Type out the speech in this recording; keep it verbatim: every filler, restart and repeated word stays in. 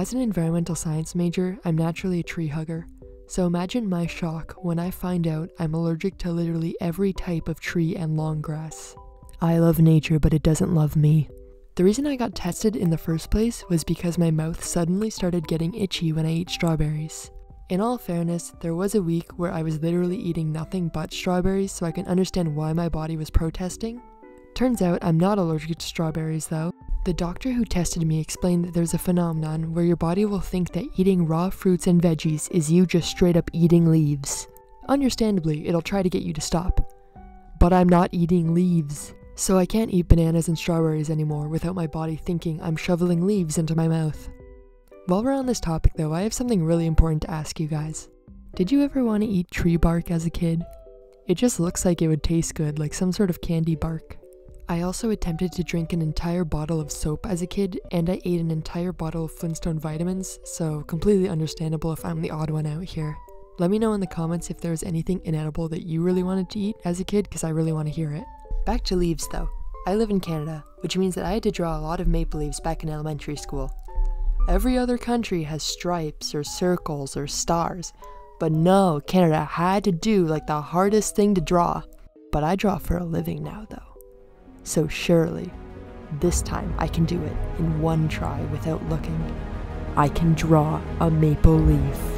As an environmental science major, I'm naturally a tree hugger. So imagine my shock when I find out I'm allergic to literally every type of tree and long grass. I love nature, but it doesn't love me. The reason I got tested in the first place was because my mouth suddenly started getting itchy when I ate strawberries. In all fairness, there was a week where I was literally eating nothing but strawberries, so I can understand why my body was protesting. Turns out I'm not allergic to strawberries though. The doctor who tested me explained that there's a phenomenon where your body will think that eating raw fruits and veggies is you just straight up eating leaves. Understandably, it'll try to get you to stop. But I'm not eating leaves. So I can't eat bananas and strawberries anymore without my body thinking I'm shoveling leaves into my mouth. While we're on this topic though, I have something really important to ask you guys. Did you ever want to eat tree bark as a kid? It just looks like it would taste good, like some sort of candy bark. I also attempted to drink an entire bottle of soap as a kid, and I ate an entire bottle of Flintstone vitamins, so completely understandable if I'm the odd one out here. Let me know in the comments if there was anything inedible that you really wanted to eat as a kid, because I really want to hear it. Back to leaves though. I live in Canada, which means that I had to draw a lot of maple leaves back in elementary school. Every other country has stripes or circles or stars, but no, Canada had to do like the hardest thing to draw. But I draw for a living now though. So surely, this time I can do it in one try without looking. I can draw a maple leaf.